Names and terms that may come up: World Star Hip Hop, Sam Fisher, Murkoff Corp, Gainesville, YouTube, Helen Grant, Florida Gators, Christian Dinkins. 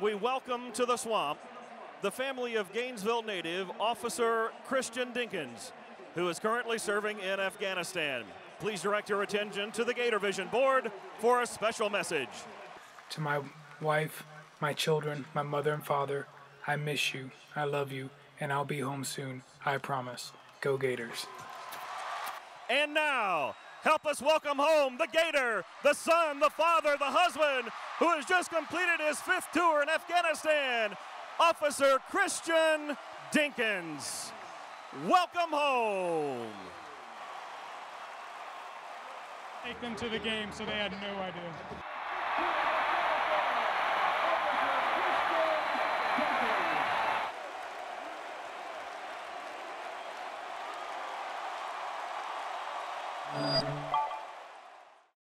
we welcome to the Swamp the family of Gainesville native Officer Christian Dinkins, who is currently serving in Afghanistan. Please direct your attention to the Gator Vision board for a special message. To my wife, my children, my mother and father, I miss you, I love you, and I'll be home soon, I promise. Go Gators. And now, help us welcome home the Gator, the son, the father, the husband, who has just completed his 5th tour in Afghanistan, Officer Christian Dinkins. Welcome home. Take them to the game so they had no idea.